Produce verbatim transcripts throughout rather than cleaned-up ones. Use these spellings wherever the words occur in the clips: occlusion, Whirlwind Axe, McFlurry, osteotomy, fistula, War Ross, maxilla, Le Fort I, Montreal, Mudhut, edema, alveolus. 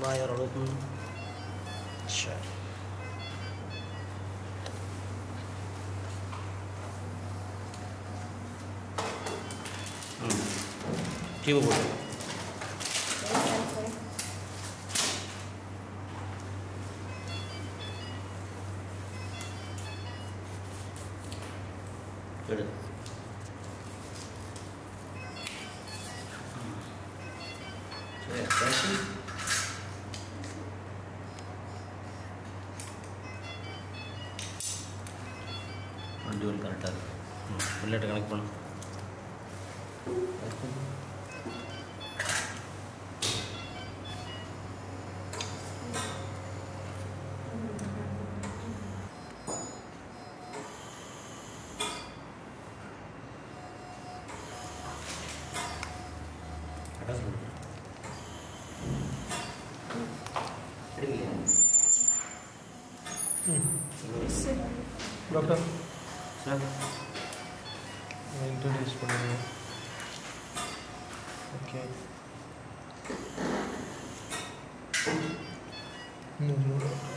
ما يربطن الشعر جيبوا بوله Doctor, sir, I introduce for you. Okay. No, no, doctor.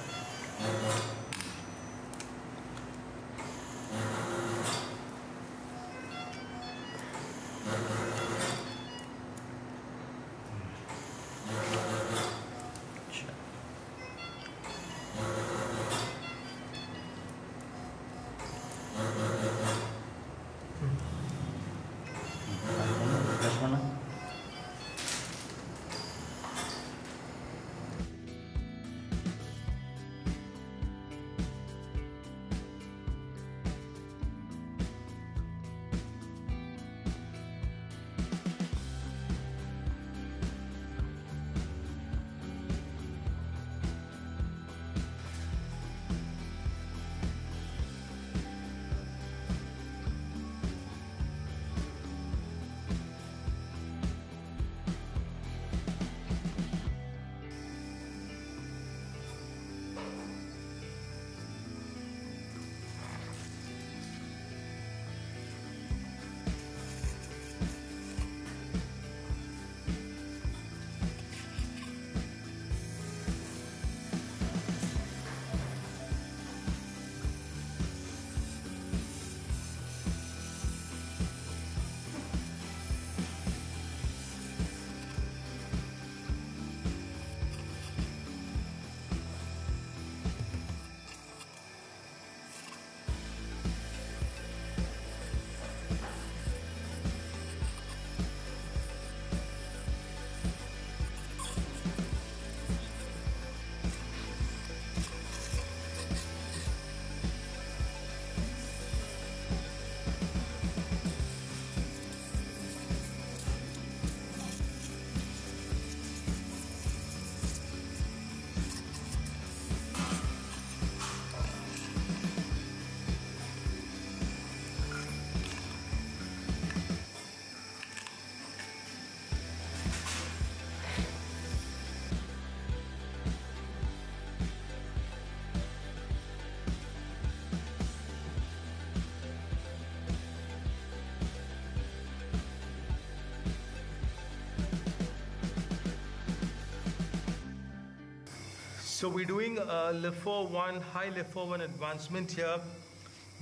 So we're doing a Le Fort I, high Le Fort I advancement here.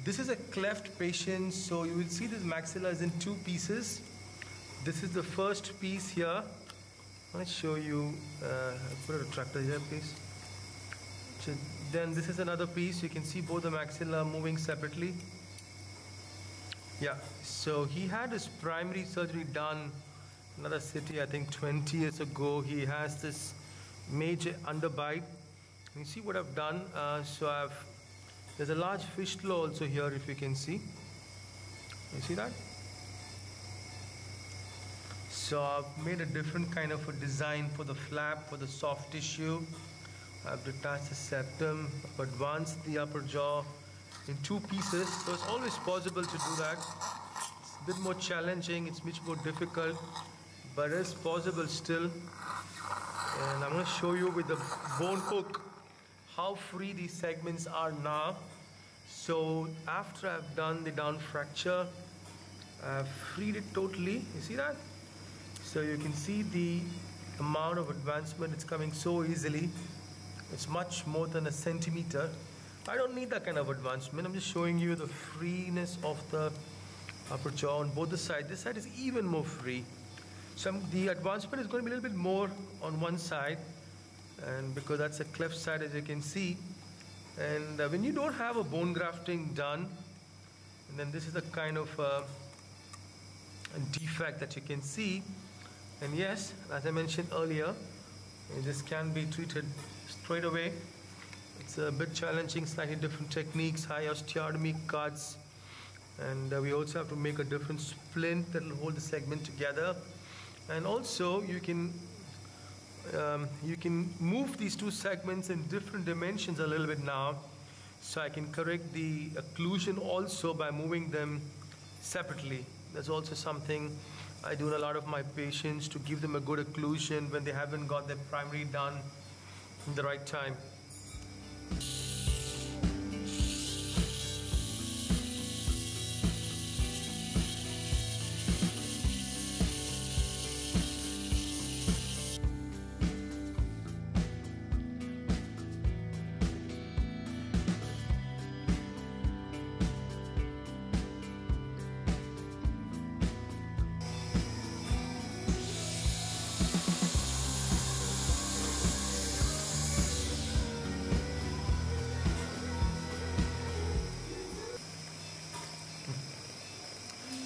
This is a cleft patient, so you will see this maxilla is in two pieces. This is the first piece here. I'll show you, uh, put a retractor here please. So then this is another piece, you can see both the maxilla moving separately. Yeah, so he had his primary surgery done, another city I think twenty years ago. He has this major underbite. You see what I've done, uh, so I've, there's a large fistula also here if you can see. You see that? So I've made a different kind of a design for the flap, for the soft tissue. I've detached the septum, I've advanced the upper jaw in two pieces. So it's always possible to do that. It's a bit more challenging, it's much more difficult, but it's possible still. And I'm going to show you with the bone hook how free these segments are now. So after I've done the down fracture, I've freed it totally. You see that? So you can see the amount of advancement, it's coming so easily. It's much more than a centimeter. I don't need that kind of advancement. I'm just showing you the freeness of the upper jaw on both the sides. This side is even more free. So the advancement is going to be a little bit more on one side, and because that's a cleft side, as you can see. And uh, when you don't have a bone grafting done, and then this is the kind of uh, defect that you can see. And yes, as I mentioned earlier, this can be treated straight away. It's a bit challenging, slightly different techniques, high osteotomy cuts, and uh, we also have to make a different splint that will hold the segment together. And also you can um, you can move these two segments in different dimensions a little bit now, so I can correct the occlusion also by moving them separately. That's also something I do in a lot of my patients, to give them a good occlusion when they haven't got their primary done in the right time.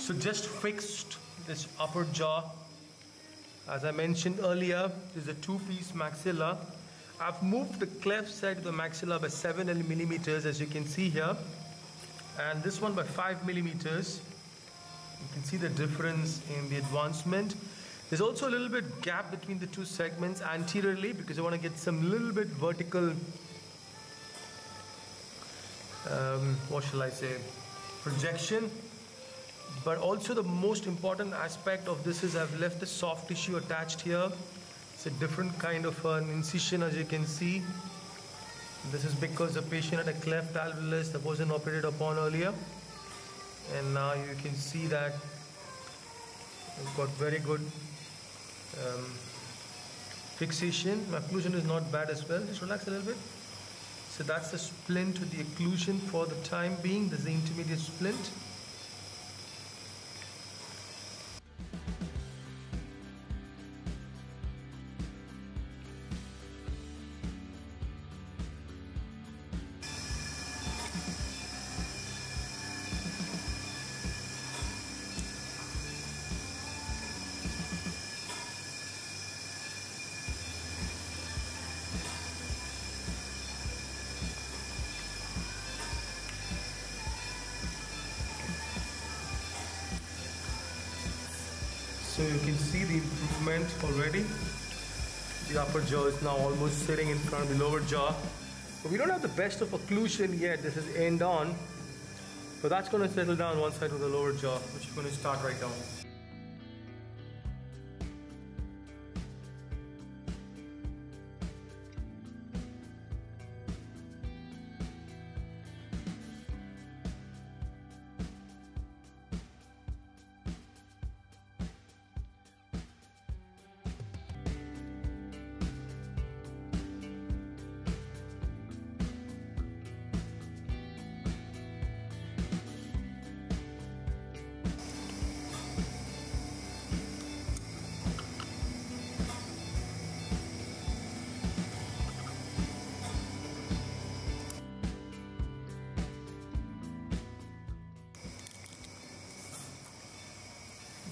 So just fixed this upper jaw. As I mentioned earlier, this is a two-piece maxilla. I've moved the cleft side of the maxilla by seven millimeters, as you can see here, and this one by five millimeters. You can see the difference in the advancement. There's also a little bit gap between the two segments anteriorly, because I want to get some little bit vertical, um, what shall I say, projection. But also the most important aspect of this is I've left the soft tissue attached here. It's a different kind of an incision, as you can see. This is because the patient had a cleft alveolus that wasn't operated upon earlier. And now you can see that we've got very good um, fixation. My occlusion is not bad as well. Just relax a little bit. So that's the splint with the occlusion for the time being. This is the intermediate splint. So you can see the improvement already. The upper jaw is now almost sitting in front of the lower jaw. But we don't have the best of occlusion yet. This is end on. But that's going to settle down one side of the lower jaw, which is going to start right now.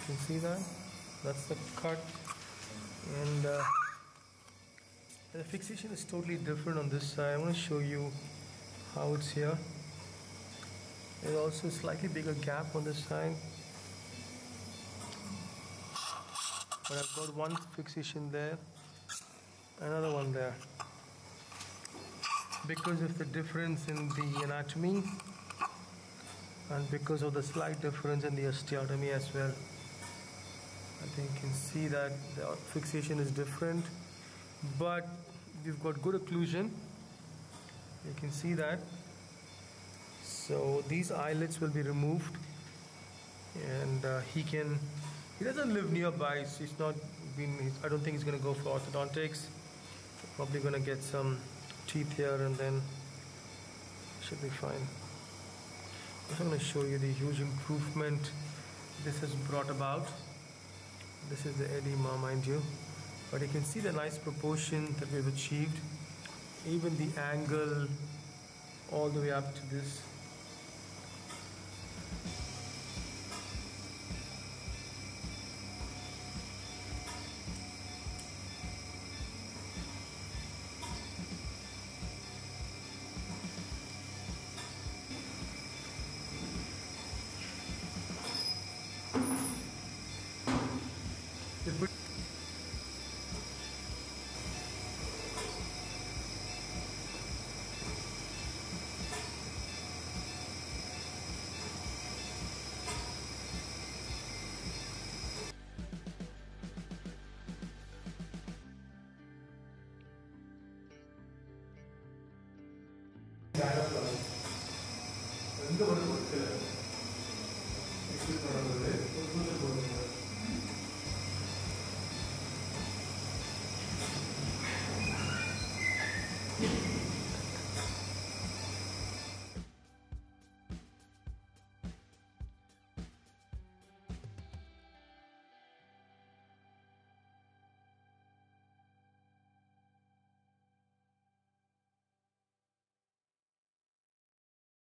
You can see that? That's the cut, and uh, the fixation is totally different on this side. I want to show you how it's here. There's also a slightly bigger gap on this side, but I've got one fixation there, another one there, because of the difference in the anatomy and because of the slight difference in the osteotomy as well. I think you can see that the fixation is different, but we've got good occlusion. You can see that. So these eyelets will be removed, and uh, he can he doesn't live nearby, so he's not been he's, I don't think he's going to go for orthodontics. Probably going to get some teeth here, and then should be fine. I'm going to show you the huge improvement this has brought about. This is the edema, mind you, but you can see the nice proportion that we've achieved, even the angle all the way up to this. It's a